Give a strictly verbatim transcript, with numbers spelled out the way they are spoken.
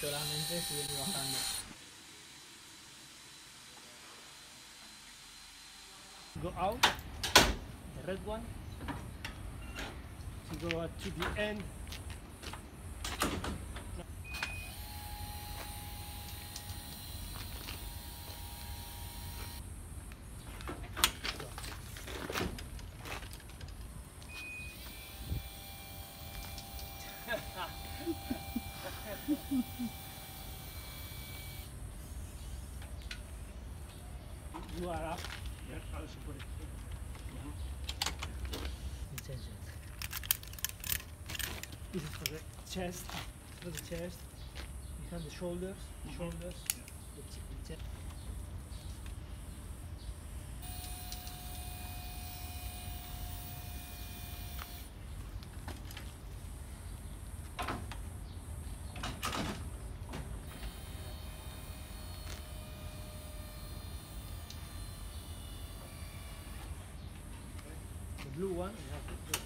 Solamente subiendo y bajando. Go out, the red one. To go to the end. You are up. Yes, I'll put it. It's a jet. This is for the chest. For the chest. You have the shoulders. The shoulders. Yeah. The chest. The chest. Blue one, you have